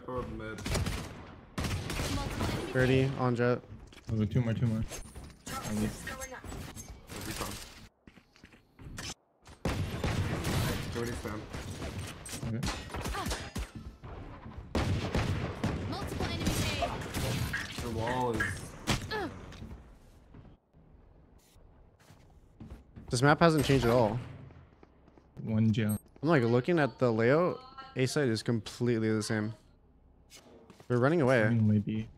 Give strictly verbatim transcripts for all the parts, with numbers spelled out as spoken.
Viper up mid. thirty on jet. Oh, two more, two more. thirty spam. Okay. Multiple enemies. The wall is. This map hasn't changed at all. One jump. I'm like looking at the layout. A site is completely the same. We're running away. Maybe.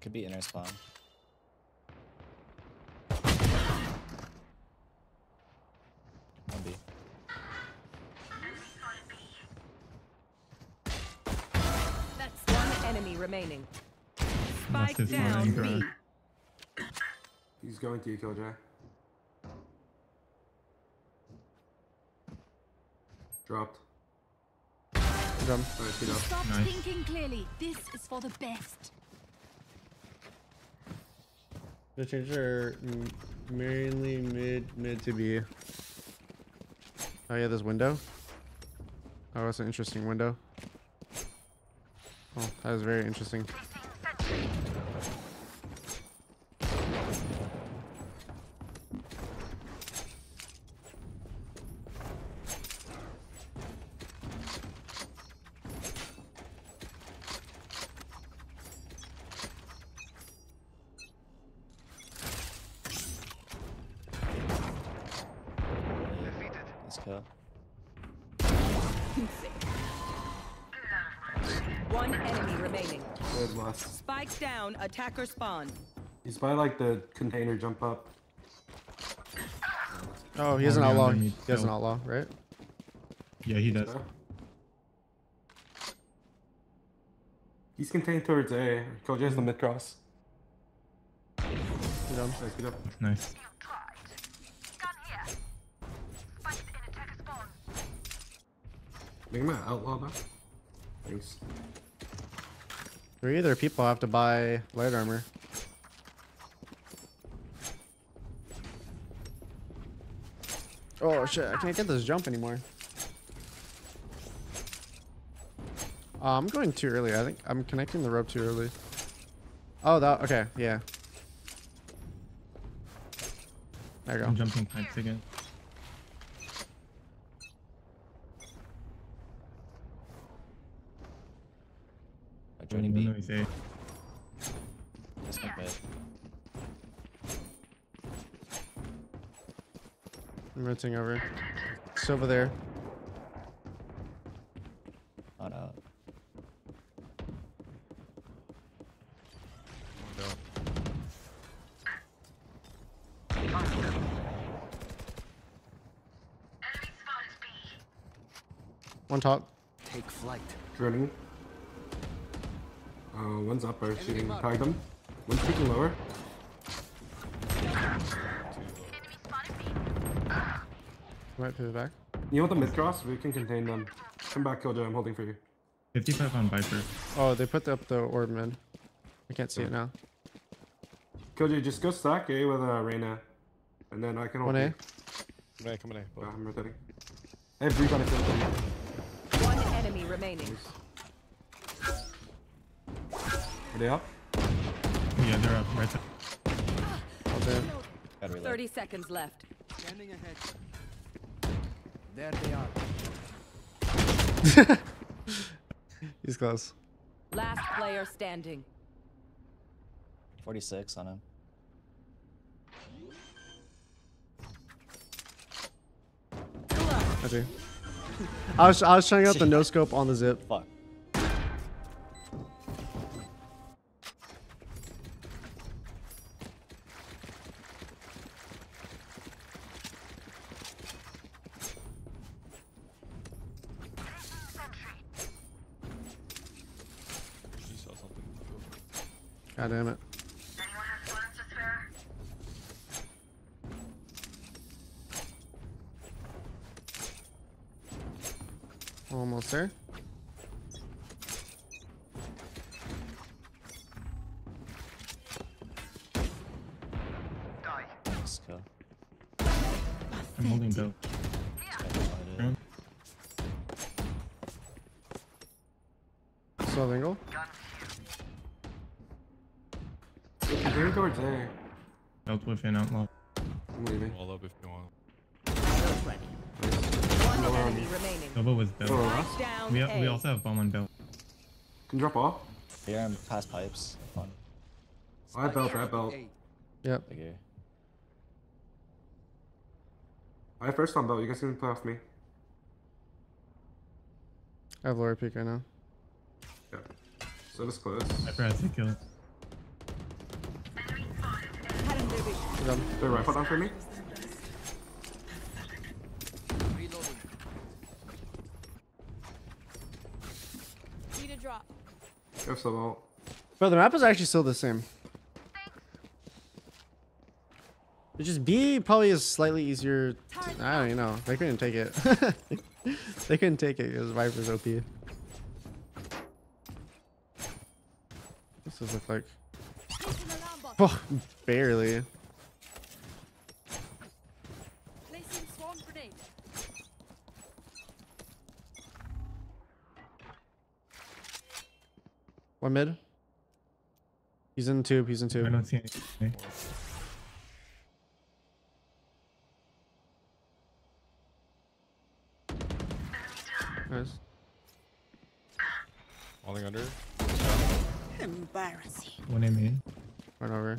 Could be inner spawn. Maybe. That's one enemy remaining. Spike down B. He's going to you, Killjoy. Dropped. Done. Right, Stop nice. thinking clearly. This is for the best. The changes are mainly mid, mid to be. Oh yeah, this window. Oh, that's an interesting window. Oh, that is very interesting. One enemy remaining. Spike down, attacker spawn. He's by like the container jump up. Oh, he has an outlaw. He has an outlaw, right? Yeah, he does. He's contained towards A. Killjoy has the mid cross. Get up, get up. Nice. Make him an outlaw back. Thanks. Three other people have to buy light armor. Oh shit, I can't get this jump anymore. Uh, I'm going too early. I think I'm connecting the rope too early. Oh, that, okay, yeah. There you go. I'm jumping pipes again. Joining B. That's not bad. I'm rotating over. It's over there. Oh no. One top. Take flight. Drilling. Uh, one's up, I'm shooting, tag them. One's shooting lower. Right through the back. You want the mid cross? We can contain them. Come back, Killjoy, I'm holding for you. fifty-five on Viper. Oh, they put up the orb mid. I can't see yeah. it now. Killjoy, just go stack A with uh, Reyna. And then I can hold. one A. Come on A, come on A. Oh, I'm rotating. Everybody. One enemy remaining. Nice. Are they up? Yeah, they're up. Right side. Oh, Thirty seconds left. Standing ahead. There they are. He's close. Last player standing. Forty-six on him. Okay. I was I was trying out the no scope on the zip. Fuck. God damn it. Anyone have bullets to spare? Almost there. Die. Let's go. I'm holding Bill. Yeah. twelve angle. Is there towards there? Out within, out low. I'm leaving. Wall up if you want. Sova was Bell. We, we also have bomb on Bell. Can you drop off? Yeah, I'm past pipes. Fun. I have belt, I have belt. Yep. Okay. I have first on belt, you guys can play off me. I have lower peak right now. Yeah. So it's close. I forgot to kill it. They're rifle down for me. Need a drop. Go so low. Bro, the map is actually still the same. It just B probably is slightly easier. To, I don't even know. They couldn't take it. They couldn't take it because Viper's O P. This does look like. Oh, barely. One mid. He's in tube. He's in tube. I don't see anything. Nice. Falling under. Embarrassing. One aim in. Right over.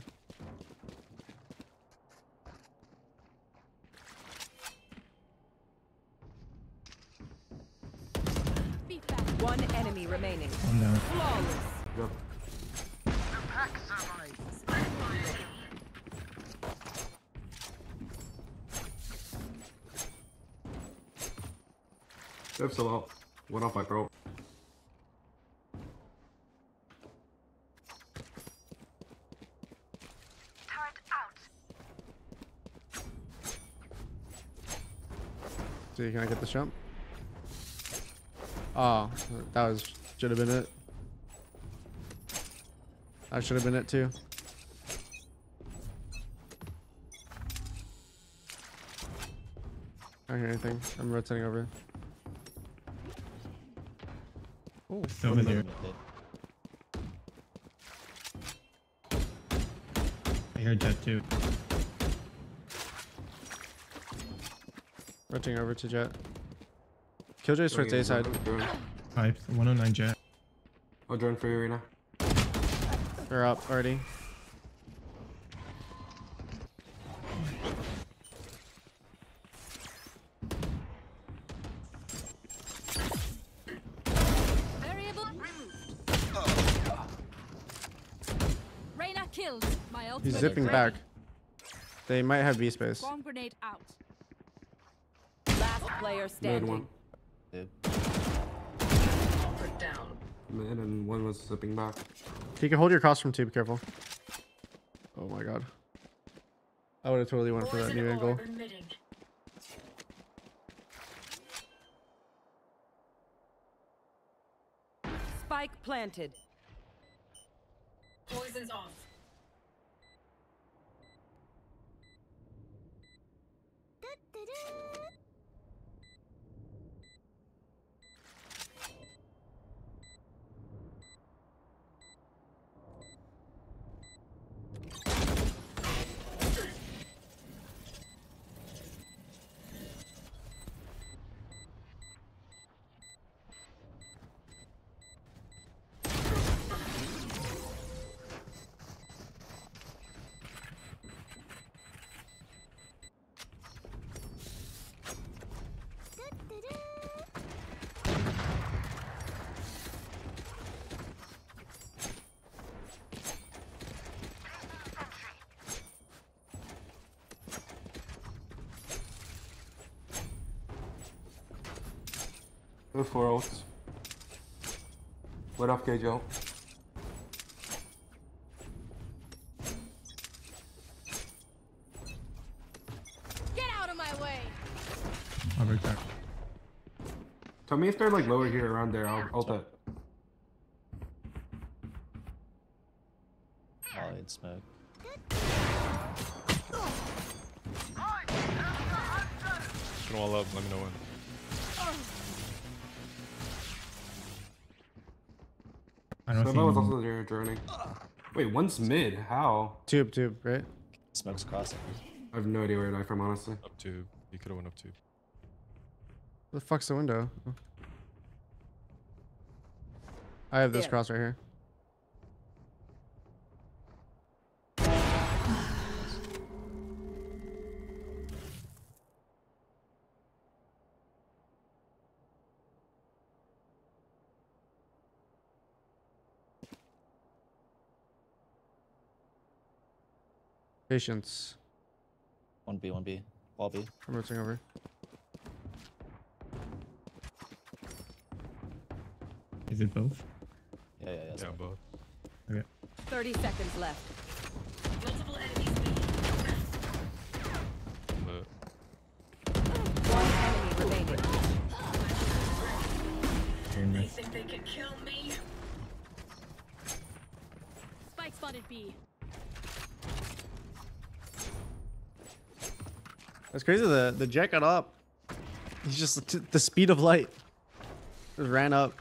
One enemy remaining. Oh no. Flawless. The pack survives. That's a lot. One off my bro. Can I get the jump? Oh, that was should have been it. That should have been it too. I don't hear anything. I'm rotating over. Oh, over there. I heard that too. Rotating over to jet. Killjoy's towards A side. Pipes, one oh nine jet. I'll drone for you, Reyna. They're up already. Variable removed. Reyna killed. My ultimate. He's zipping back. They might have B space. Bomb grenade out. Player standing. One. Yep. Down. Man, and one was slipping back. You can hold your cross from two. Be careful. Oh my god. I would have totally went for that new angle. Admitting. Spike planted. Poison's off. Go for ults. What up, K J? Get out of my way. I'll break back. Tell me if they're like lower here around there. I'll ult it. I'll eat smoke. Shoot all up. Let me know when. I don't know. Sova was also there droning. Wait, one's mid. How? Tube, tube, right? Smokes crossing. I have no idea where to die from, honestly. Up tube. You could have went up tube. Where the fuck's the window? Oh. I have this yeah. cross right here. Patience. one B, one B. Wall B. I'm rotating over. Is it both? Yeah, yeah, yeah. Yeah, both. Okay. thirty seconds left. Multiple enemies. One enemy remaining. They think they can kill me. Spike spotted B. That's crazy. The the jet got up. He's just t the speed of light. Just ran up.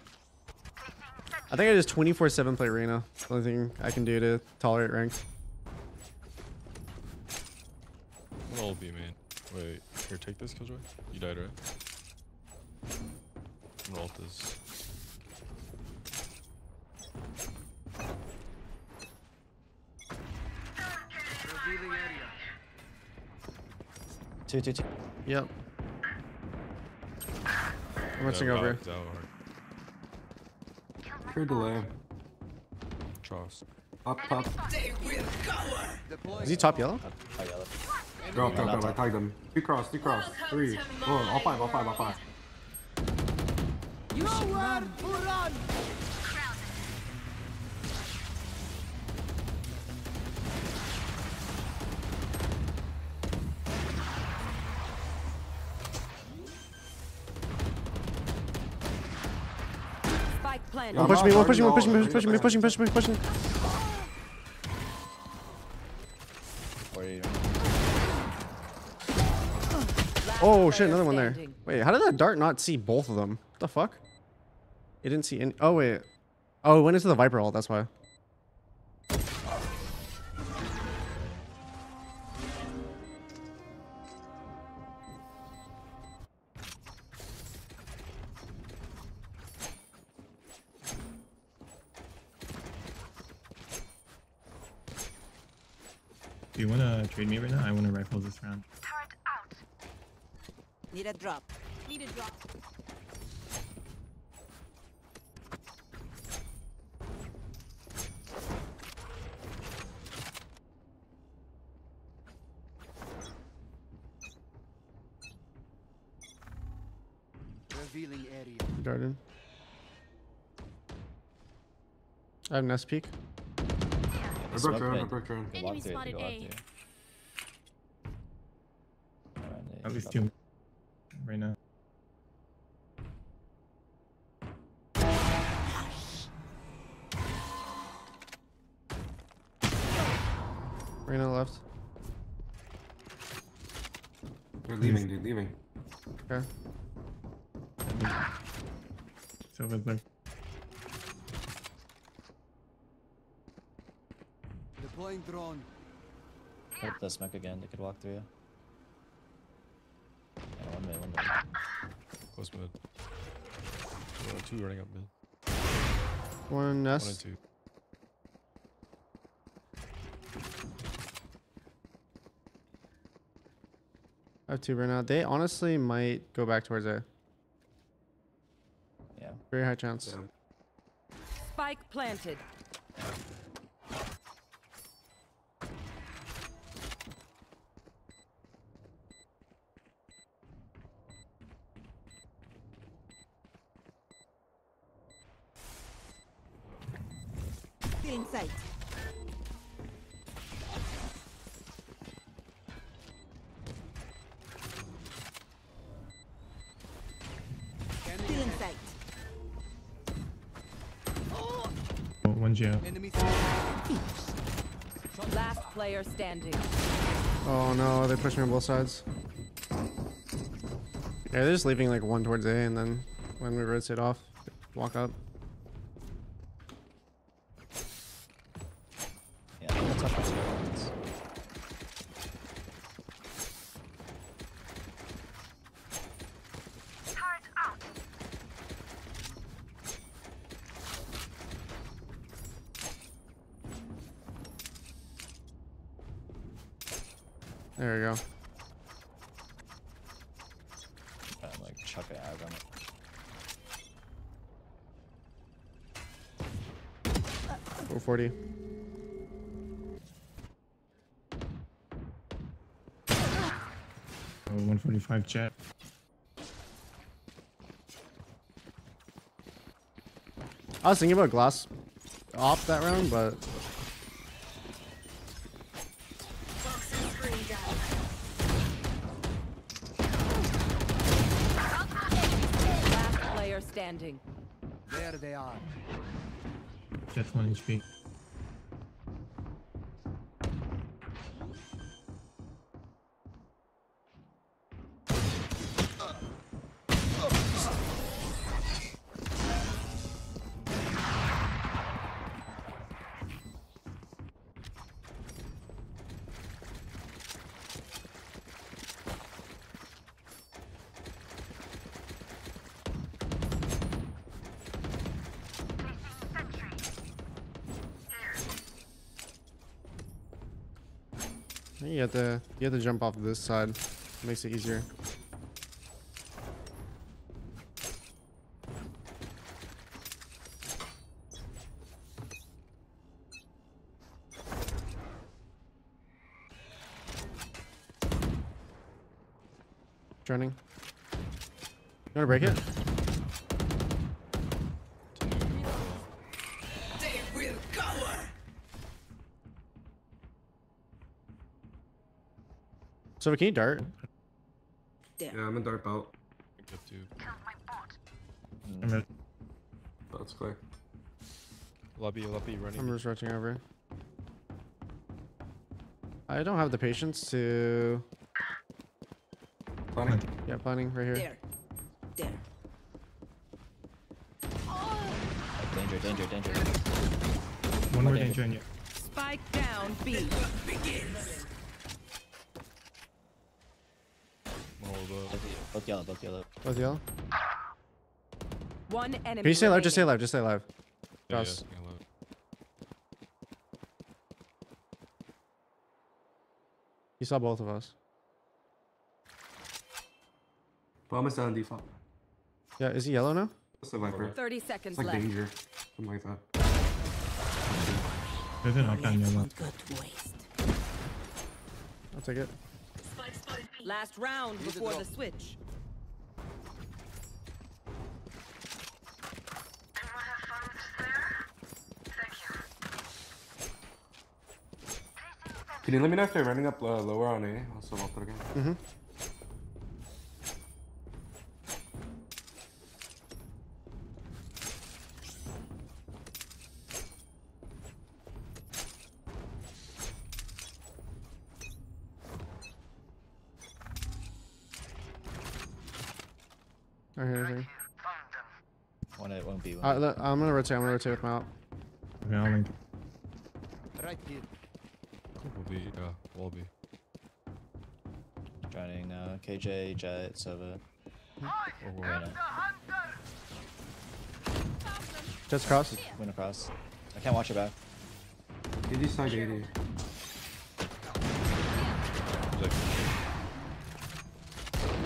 I think I just twenty-four seven play Reyna. It's the only thing I can do to tolerate ranked. I'll be man. Wait, here, take this, Killjoy. You died, right? I'm gonna ult this. Revealing area. Two, two, two. Yep. I'm watching yeah, over. Pure delay. Trust. Up, up. Is he top yellow? Top yellow. Drop, drop, drop. I tagged him. Two cross, two cross. Three. Four. All five, all five, all five. You were run. One yeah, pushing me, one pushing me, one pushing me, pushing me, pushing, pushing, pushing, pushing. Oh shit, another one there. Wait, how did that dart not see both of them? What the fuck? It didn't see any. Oh wait. Oh, it went into the Viper ult, that's why. Do you want to trade me right now? I want to rifle this round. Turret out. Need a drop. Need a drop. Revealing area. Garden. I have an S peek. I broke around, I broke around. Enemy spotted A. At least two right now. Reyna left. They're leaving, dude, leaving. Okay. Sova's there. Drone. Hope the smoke again, they could walk through you. Yeah, one mid, one mid. Close mid. One, two running up mid. One nest. One and two. I have two right now. They honestly might go back towards A. Yeah. Very high chance. Yeah. Spike planted. Sight. Still in sight. Oh, one jump. Last player standing. Oh no, they're pushing on both sides. Yeah, they're just leaving like one towards A, and then when we rotate off, walk up. There we go. I'm like chucking out on it. four forty. Oh, one forty-five chat. I was thinking about glass off that round, but last player standing. There they are. Just one H P. You have to you have to jump off this side. Makes it easier. Turning. You wanna break it? So can you dart? Yeah, I'm a dart boat. Mm. That's clear. Lobby, lobby, running. I'm just rushing over. I don't have the patience to. Planning. Yeah, planning right here. There. There. Oh. Danger, danger, danger. One more danger in you. Spike down, B. Begins. Both yellow, both yellow. Both yellow? One enemy. Can you stay alive? Just stay alive, just stay alive. Yeah, yes. He saw both of us. Bomb is on default. Yeah, is he yellow now? That's the Viper. thirty seconds left. It's like danger. Something like that. I'll take it. Last round before the switch. Can you let me know if they're running up uh, lower on A? Also, I'll put it again. Right here, right here. One it won't be one. Right, I'm gonna rotate. I'm gonna rotate with Mount. Okay, I'll link. Right here. We'll be. Yeah, we'll be. Joining now. K J, Jet, Sova. Over Reyna. Just cross. Went across. I can't watch it back. Did you side eighty?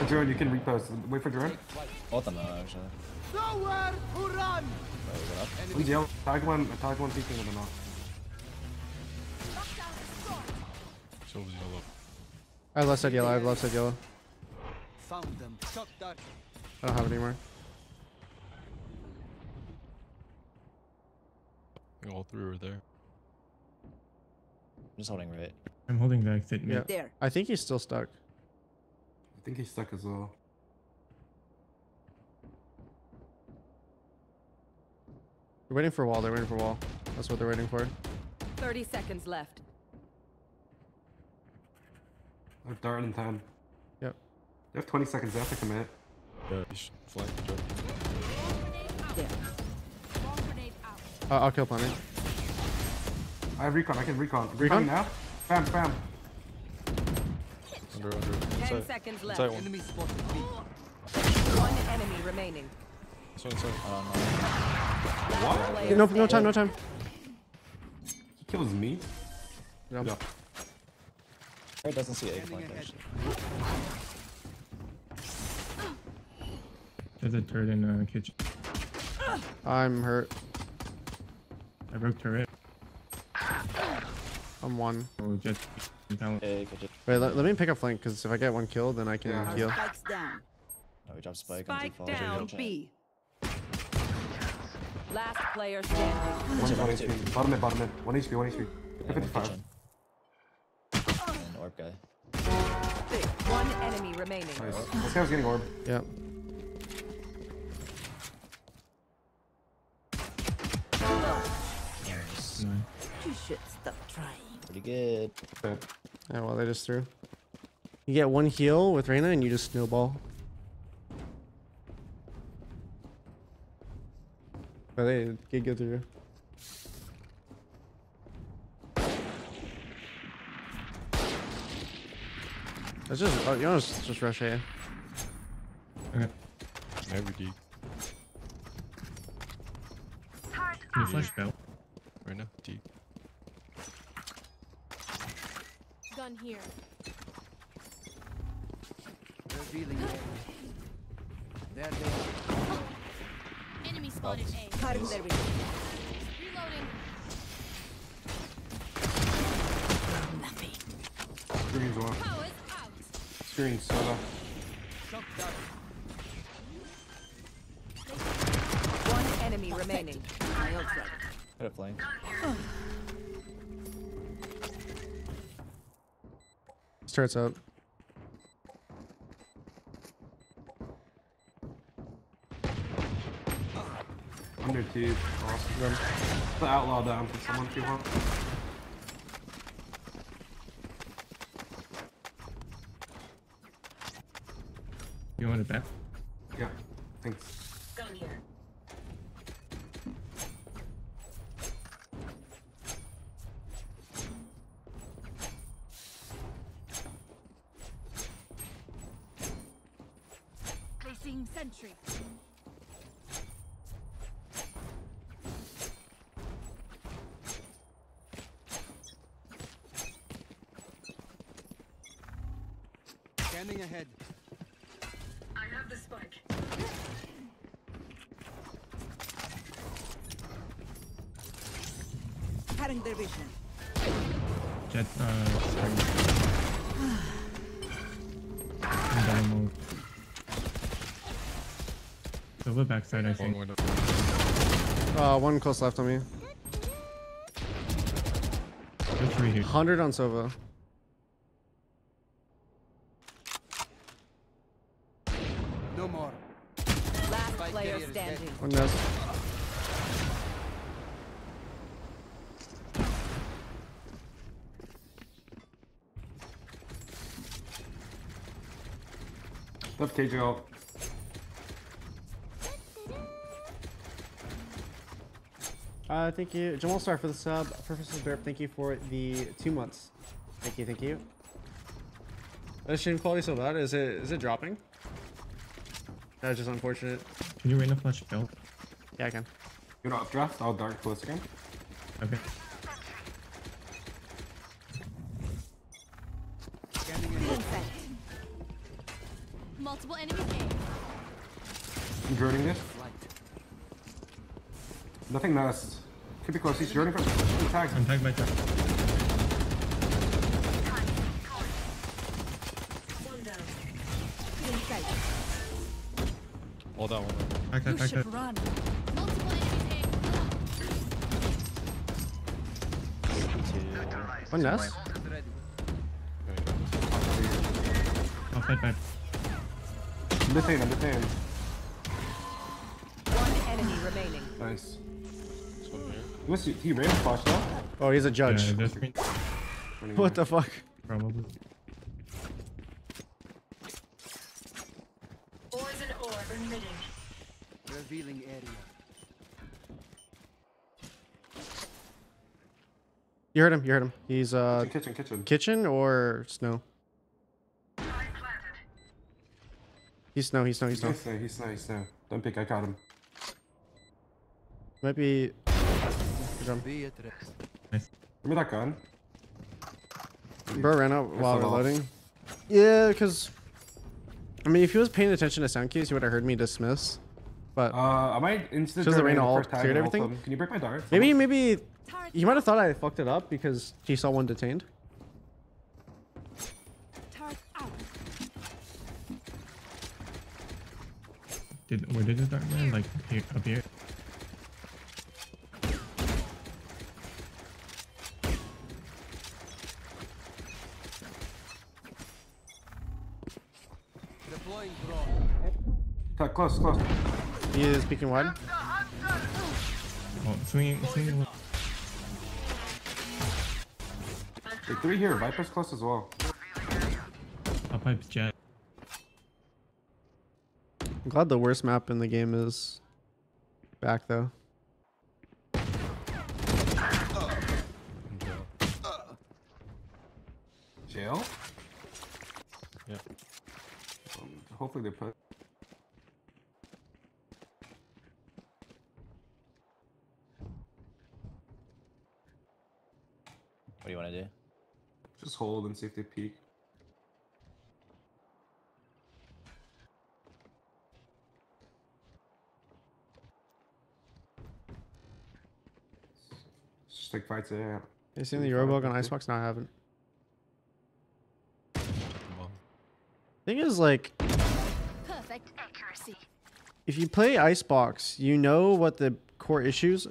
Drone, you can repost. Wait for drone. Both of them, actually. Nowhere to run! Please yell. Tag one, tag one peeking with them now. Sova's yellow. I have left side yellow, I have left side yellow. Found them. I don't have it anymore. All three were there. I'm just holding right. I'm holding back. That yeah. There. I think he's still stuck. I think he's stuck as well. They're waiting for a wall. They're waiting for a wall. That's what they're waiting for. thirty seconds left. I've darted in time. Yep. They have twenty seconds left to commit. Yeah, you should flank. Uh, I'll kill Planet. I have recon. I can recon. Recon now? Bam, bam. Under, under. Ten inside. Seconds left. One. Enemy spotted. One enemy remaining. Inside, inside. Um, what? No, no time, no time. He kills me. Yeah. Yeah. It doesn't see A-point actually. There's a turret in the uh, kitchen. I'm hurt. I broke turret. I'm one. Oh, just... Wait, let, let me pick up flank, because if I get one kill, then I can yeah. heal. Down. Oh, we dropped spike. Spike down, B. Last player standing. one H P, bottom mid, bottom mid. one H P, one H P. fifty-five. Orb guy. Six. One enemy remaining. Nice. This guy was getting orb. Yep. Nice. You should stop trying. Pretty good. Yeah, well, they just threw. You get one heal with Reyna and you just snowball. But they did get through. Let's just, oh, you know, just, just rush A. Okay. Never D. Can you flash belt? Right now, D. Gun here. Revealing A. There they are. Enemy spotted A. Cut him there we go. Reloading. Nothing. Screen's on. Power's out. Screen's Sova. Shock down. One enemy Perfect. remaining. I hope so. Hit it flank. Oh. Starts up. Under two. Awesome. Put outlaw down for someone if you want. You want it back? Yeah. Thanks. Go here. Sentry. Standing ahead. I have the spike. Cutting their vision. Jet. Uh, Over backside, I think. Uh, one close left on me. one hundred on Sova. No more. Last player standing. One nest. Left K J out. Uh, thank you, Jamal Star, for the sub. Professor Burp, thank you for the two months. Thank you, thank you. Is stream quality so bad? Is it is it dropping? That's just unfortunate. Can you rain a flash build? Yeah, I can. You know, draft. I'll dark close again. Okay. Multiple enemy games. Converting this. Nothing messed. Could be close. He's journey from the tags. I'm tagged by tag. Hold on. Tag, tag, tag, tag. One nest. I'll fight back. I'm defending, I'm defending. One enemy remaining. Nice. He ran a flash though? Oh, he's a judge. Yeah, what the fuck? Probably. Orbs and orb emitting. Revealing area. You heard him. You heard him. He's uh. Kitchen, kitchen, kitchen. Kitchen or snow? He's snow. He's snow. He's snow. He's snow. He's snow. He's snow. Don't pick. I got him. Might be. Nice. Give me that gun. Bro ran out while reloading. Yeah, because I mean, if he was paying attention to sound cues, he would have heard me dismiss. But uh, I might instantly the rain all cleared everything. Them. Can you break my dart? Maybe, so maybe you might have thought I fucked it up because he saw one detained. Did where did his dart land? Like here, up here. Cut close, close. He is peeking wide. Oh, swinging, swinging. There's three here. Viper's close as well. I'll pipe jet. I'm glad the worst map in the game is back though. Uh, uh. Jail? Yep. Um, hopefully they put. What do you want to do? Just hold and see if they peek. Just take fights there. You seen the Eurobug on Icebox? No, I haven't. Thing is, like, perfect accuracy. If you play Icebox, you know what the core issues.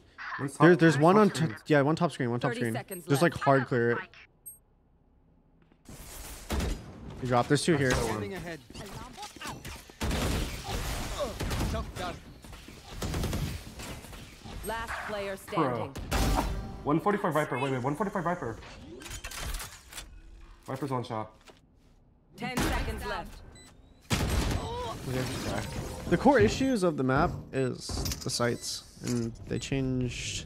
There, there's one on top, yeah, one top screen, one top screen. Just like hard clear it. You drop. There's two here. Last player standing. one forty-four Viper. Wait, wait. one forty-five Viper. Viper's one shot. Ten seconds left. The core issues of the map is the sites, and they changed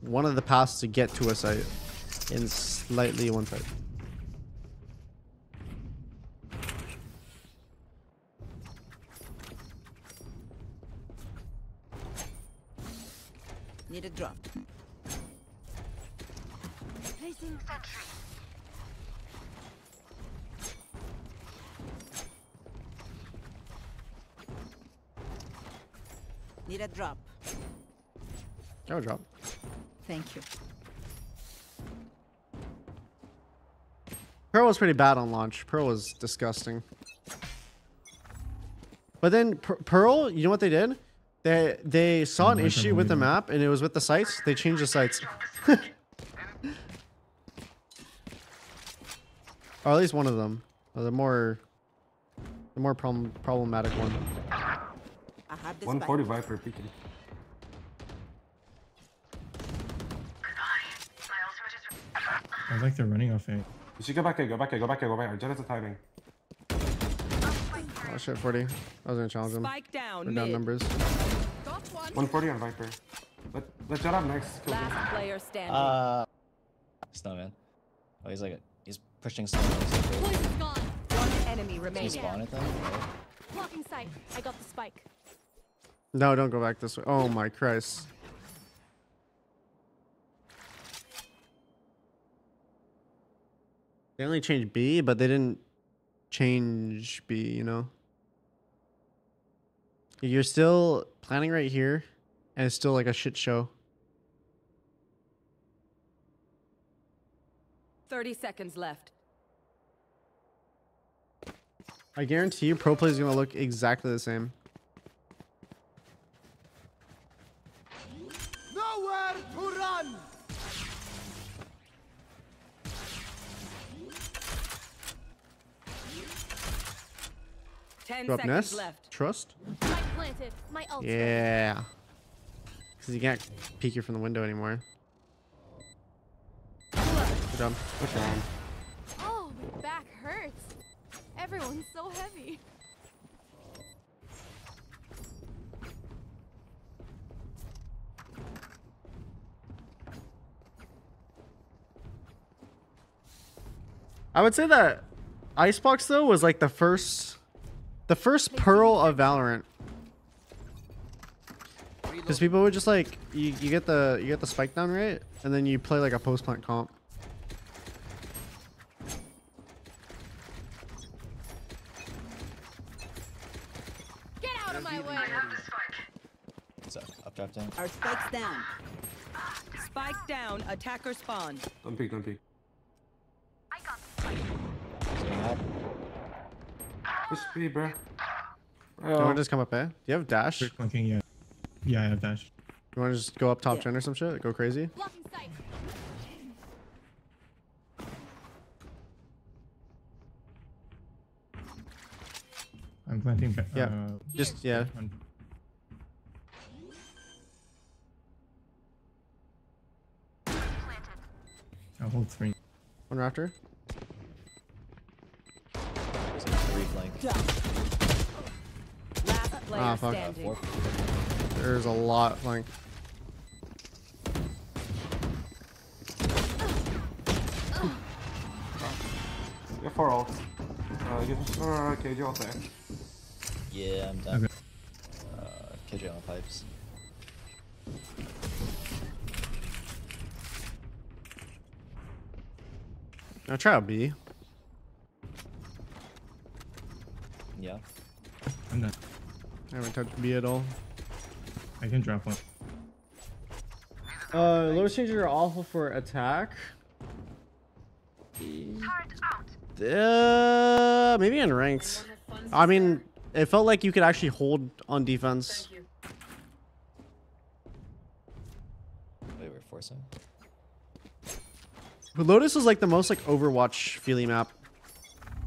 one of the paths to get to a site in slightly one side. Need a drop. Placing sentry. Need a drop. I'll drop. Thank you. Pearl was pretty bad on launch. Pearl was disgusting. But then per Pearl, you know what they did? They they saw an issue with the map, and it was with the sites. They changed the sites. Or at least one of them. The more the more problem problematic one. one forty Viper peeking. I like they're running off it. You should go back in, go back in, go back in, go back in. Jet at the timing. Oh shit, forty. I was gonna challenge him. Spike down, down numbers. one forty on Viper. Let, let Jet up next. Kill Last him. Player standing. Uh, Snowman. Oh, he's like, a, he's pushing Snowman. One enemy remaining. He spawn at them? Blocking sight. I got the spike. No, don't go back this way. Oh my Christ. They only changed B, but they didn't change B, you know? You're still planning right here, and it's still like a shit show. thirty seconds left. I guarantee you pro play is going to look exactly the same. Drop nest. Left. Trust. Planted. My yeah. Because you can't peek you from the window anymore. Good job. Push down. Oh, my back hurts. Everyone's so heavy. I would say that Icebox though was like the first the first Pearl of Valorant, because people would just like you, you get the you get the spike down right, and then you play like a post plant comp. out of my way. I have the spike. What's up? Up, drop down. Our spike's down. Spike down. Attacker spawn. I'm peeked. I'm peeked. I got the spike. What's speed, bro? Oh. Do you want to just come up there? Do you have dash? Clinking, yeah. Yeah, I have dash. Do you want to just go up top gen yeah. or some shit? Go crazy? Blocking sight. I'm planting. Uh, yeah. Just, yeah. I'll hold three. One raptor. Ah, fuck. There's a lot flank. You're four ult. Uh, you just, uh, okay, you're out there. Yeah, I'm done. Okay. Uh, Killjoy on pipes. Now try out B. Yeah. I'm done. I haven't touched B at all. I can drop one. Uh, Lotus Changers are awful for attack. Uh, maybe in ranked. I mean, it felt like you could actually hold on defense. Wait, we're forcing. But Lotus was like the most like Overwatch feely map.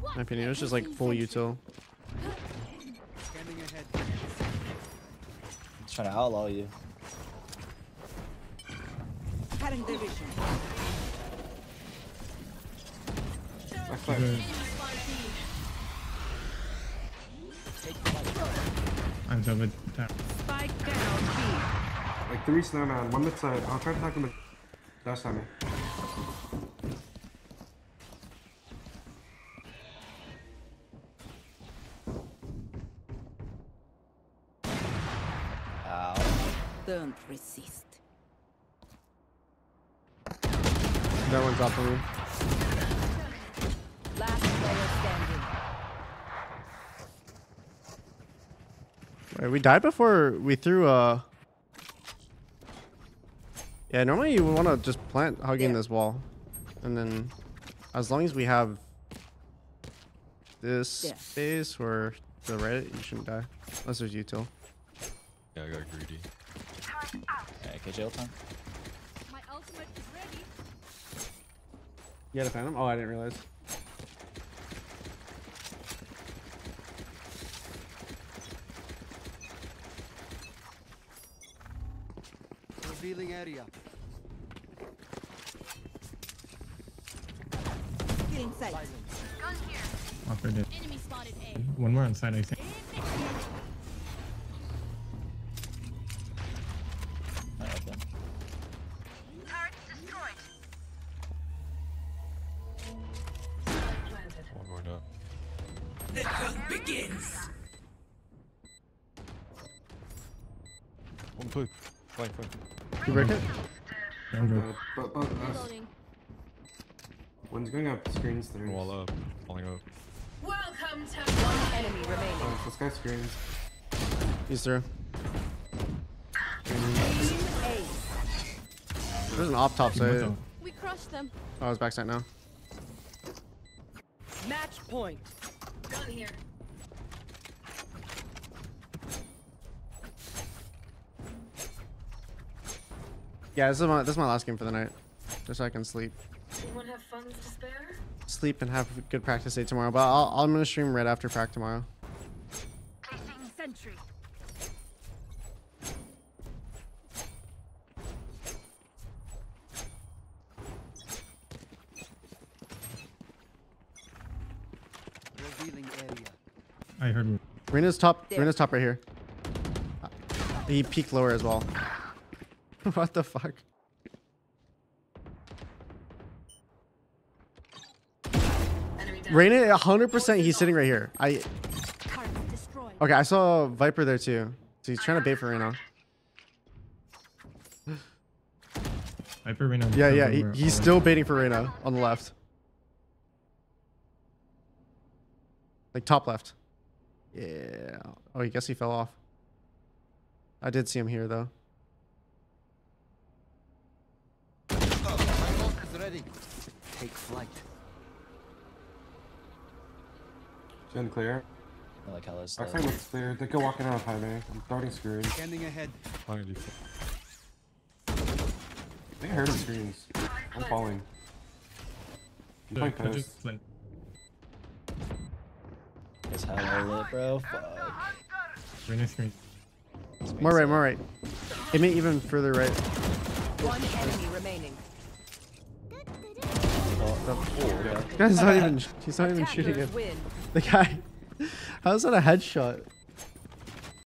In my opinion, it was just like full util. I'm trying to outlaw you. I'm done with that. Spike down, B. Like three snowman, one mid-side. I'll try to knock him in. Last time. Ow. Don't resist. That one's off the roof. Last player standing. We died before we threw a... Yeah, normally you want to just plant hugging yeah. this wall. And then as long as we have this yeah. space or the right, you shouldn't die. Unless there's util. Yeah, I got greedy. Alright, catch ult time. My ultimate is ready. You had a phantom? Oh, I didn't realize. Revealing area. Getting sight. Gun here. Offered it. Enemy spotted A. One more on side, I think. Alright, okay. Turret destroyed. One more down. The hunt begins. One two. Fine, fine. You break it? Yeah, I'm uh, but, but one's going up, screens through. Wall up, falling up. Welcome to one enemy remaining. Oh, this guy screens. He's through. There's an op top side. We crushed them. Oh, it's backside now. Match point. Gun here. Yeah, this is my this is my last game for the night, just so I can sleep. Anyone have funds to spare? Sleep and have a good practice day tomorrow. But I'll, I'm gonna stream right after prac tomorrow. Placing sentry. Revealing area. I heard. Reyna's top. Yeah. Reyna's top right here. He peeked lower as well. What the fuck? Reyna, one hundred percent he's sitting right here. I... Okay, I saw Viper there too. So he's trying to bait for Reyna. Viper, Reyna. Yeah, yeah, he, he's still baiting for Reyna on the left. Like top left. Yeah. Oh, I guess he fell off. I did see him here, though. Oh, my bolt is ready. Take flight. Gen clear. I like how this. Our frame looks clear. They go walking around high, man. I'm darting screen. Standing ahead. They heard the screens. I'm falling. I'm playing post. That's how I live, bro. Fuck. Reyna screen. More right, more right. It may even further right. One enemy remaining. Guy's not even. He's not even shooting it. The guy. How's that a headshot?